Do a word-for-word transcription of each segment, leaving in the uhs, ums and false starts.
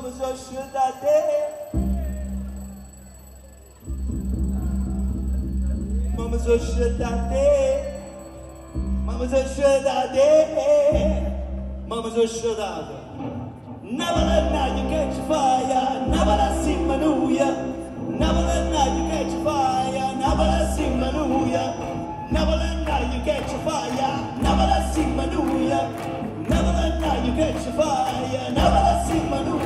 vamos ajudar de, vamos ajudar de, vamos ajudar de, vamos ajudar de. Napoli nadi que te faia, Napoli sim manuia, Napoli nadi que te faia, Napoli sim manuia, Napoli nadi que te faia, Napoli sim manuia, Napoli nadi que te faia, Napoli sim manuia.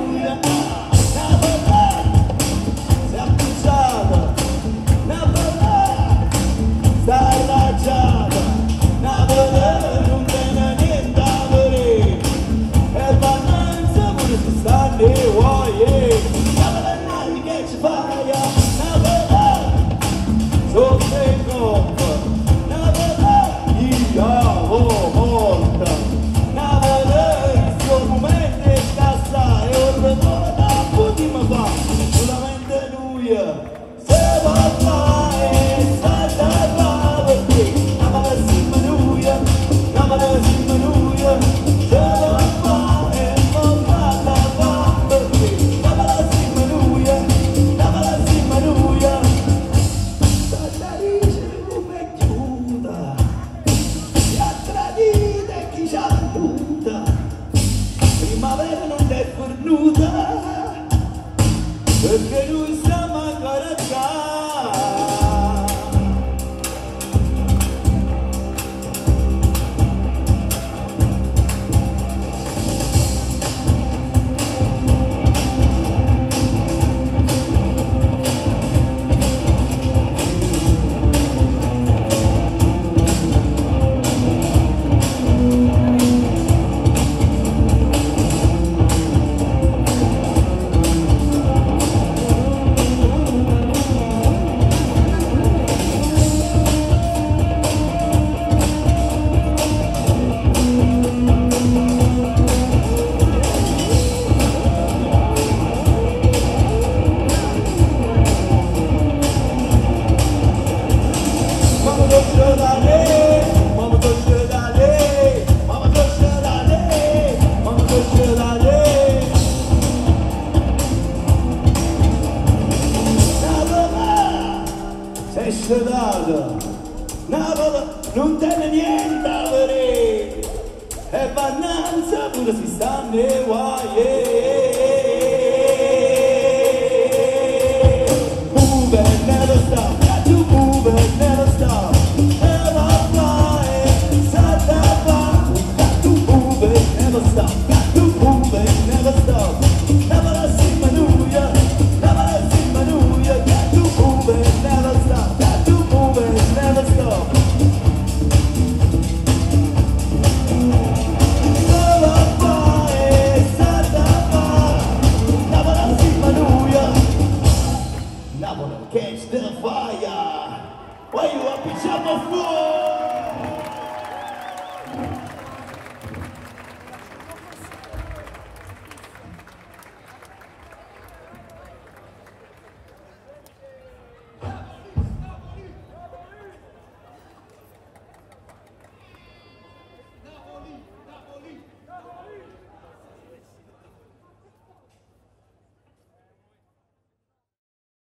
Non teme niente a vedere, è bananza pure si sta nei guai.